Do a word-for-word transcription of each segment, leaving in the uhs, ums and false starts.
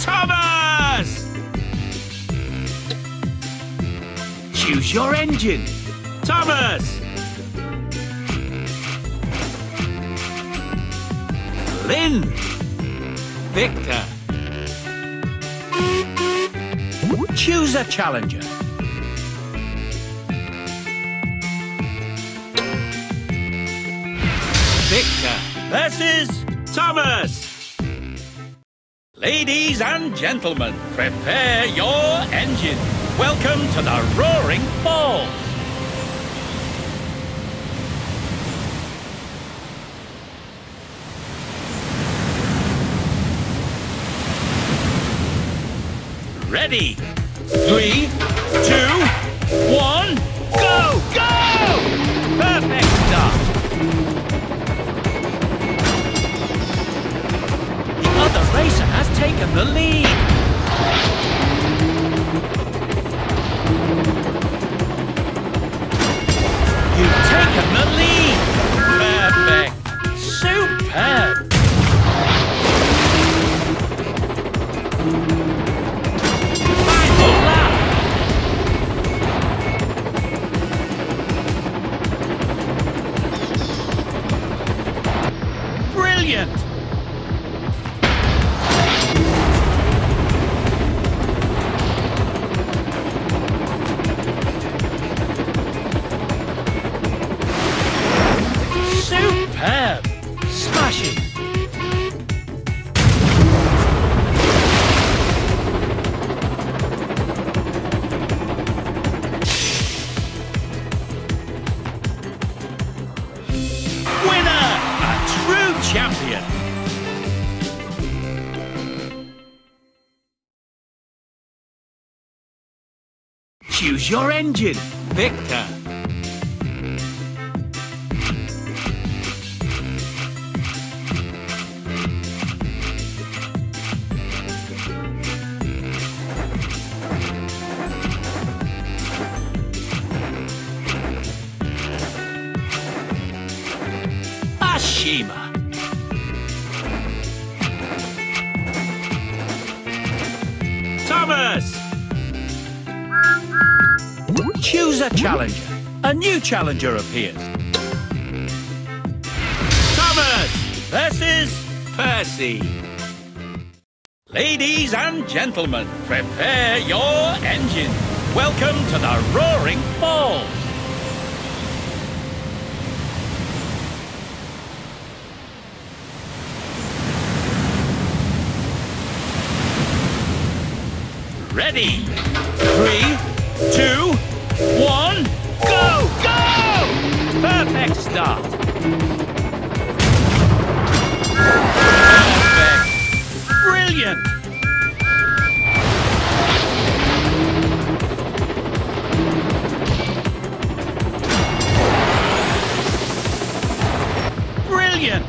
Thomas! Choose your engine, Thomas! Lynn! Victor! Choose a challenger. Victor versus Thomas. Ladies and gentlemen, prepare your engine. Welcome to the Roaring Falls. Ready? Three, two, one, go! Go! Perfect start. The other racer has taken the lead. You've taken the lead. Perfect. Superb. Choose your engine, Victor. Ashima. Thomas. Choose a challenger. A new challenger appears. Thomas versus Percy. Ladies and gentlemen, prepare your engine. Welcome to the Roaring Falls. Ready? Three, two, one, go, go! Perfect start. Perfect. Brilliant. Brilliant.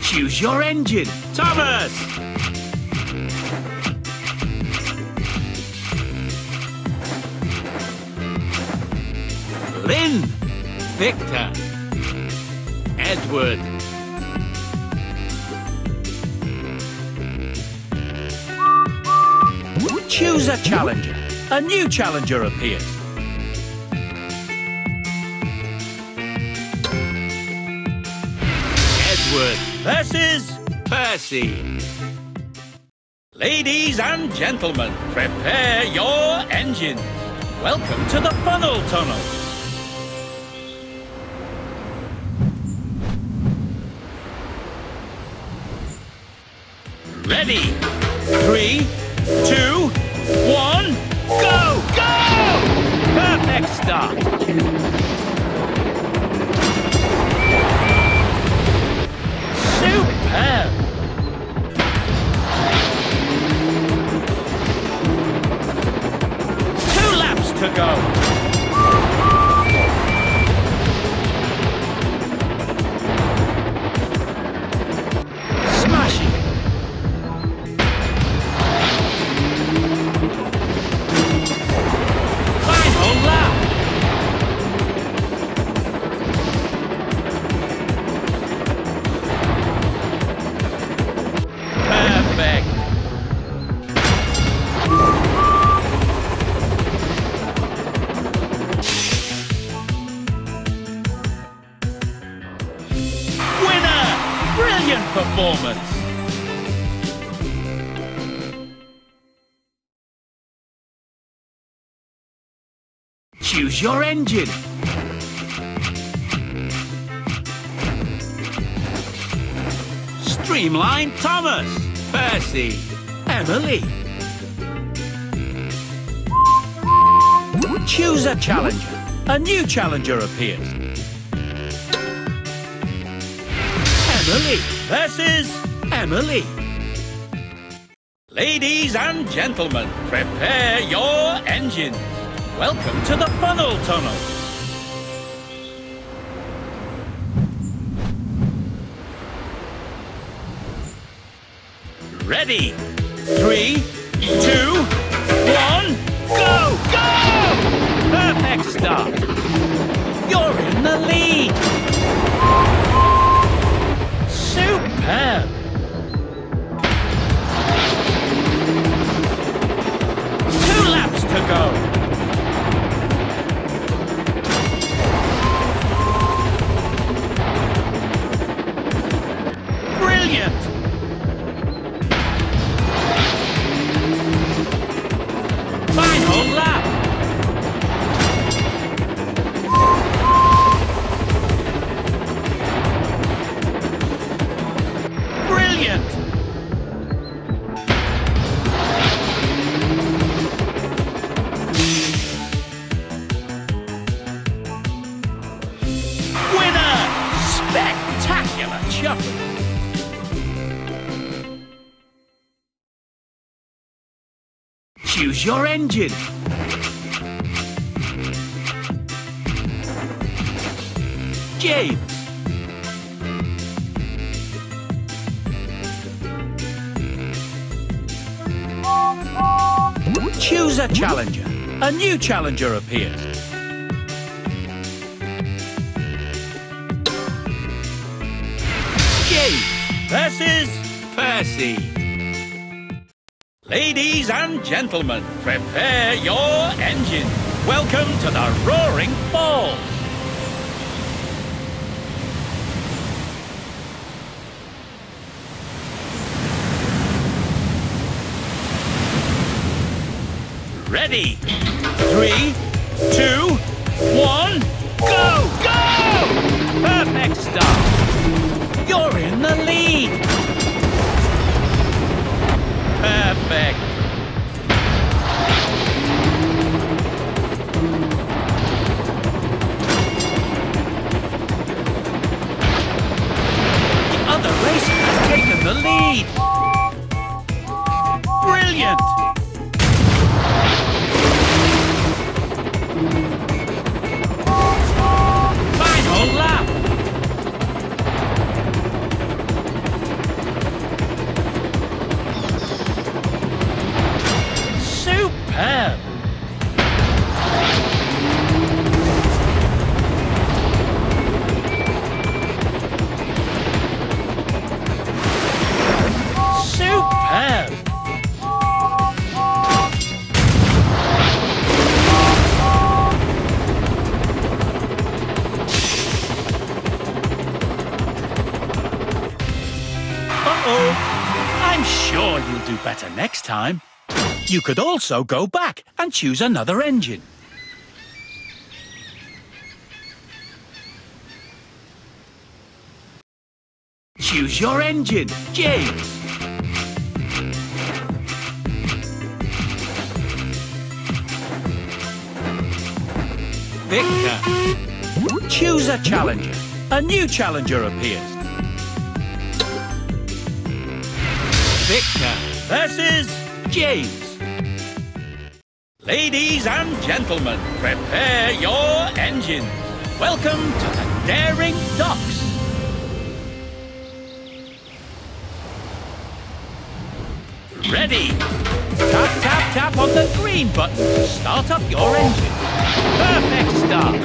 Choose your engine, Thomas! Lynn, Victor, Edward. Choose a challenger. A new challenger appears. Edward versus Percy. Ladies and gentlemen, prepare your engines. Welcome to the Funnel Tunnel. ready. Three, two, one, go! Go! Perfect start. Superb. Two laps to go. Choose your engine. Streamline Thomas, Percy, Emily. Choose a challenger. A new challenger appears. Emily versus Emily. Ladies and gentlemen, prepare your engines. Welcome to the Funnel Tunnel. Ready? Three, two, one, go! Go! Perfect start. You're in the lead. Superb. Two laps to go. Choose your engine. James. Choose a challenger. A new challenger appears. James versus Percy. Ladies and gentlemen, prepare your engine. Welcome to the Roaring Falls. Ready? Three, two, one, go! Go! Perfect start. You're in the lead. Perfect. The other racer has taken the lead. Brilliant. Final lap. Superb. Superb. Uh-oh. I'm sure you'll do better next time. You could also go back and choose another engine. Choose your engine, James. Victor. Choose a challenger. A new challenger appears. Victor versus James. Ladies and gentlemen, prepare your engines. Welcome to the Daring Docks. Ready! Tap, tap, tap on the green button to start up your engine. Perfect start.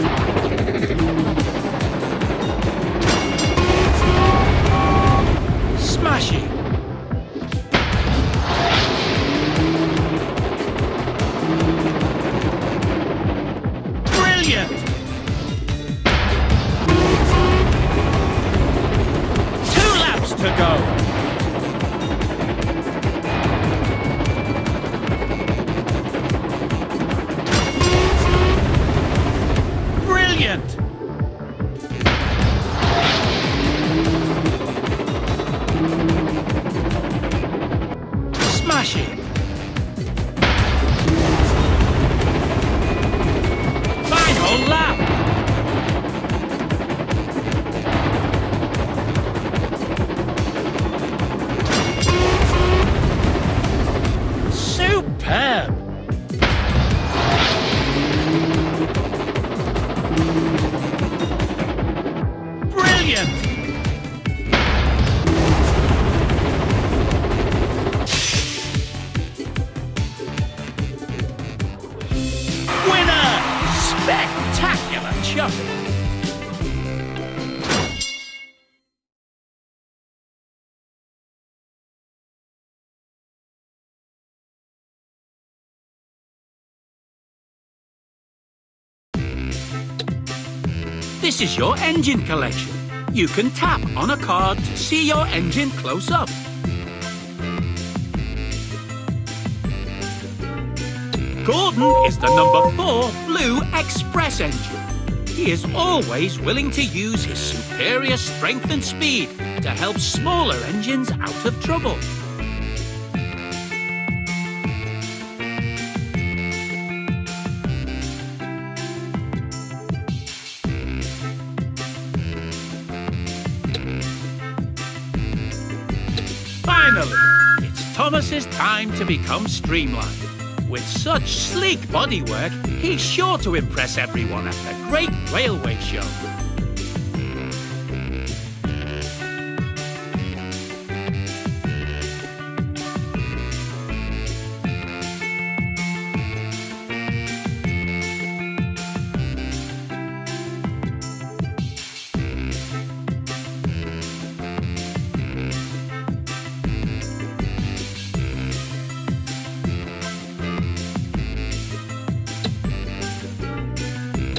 Smashing. Brilliant. Two laps to go. This is your engine collection. You can tap on a card to see your engine close up. Gordon is the number four blue express engine. He is always willing to use his superior strength and speed to help smaller engines out of trouble. Thomas's time to become streamlined. With such sleek bodywork, he's sure to impress everyone at the Great Railway Show.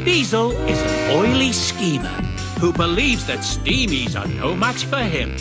Diesel is an oily schemer who believes that steamies are no match for him.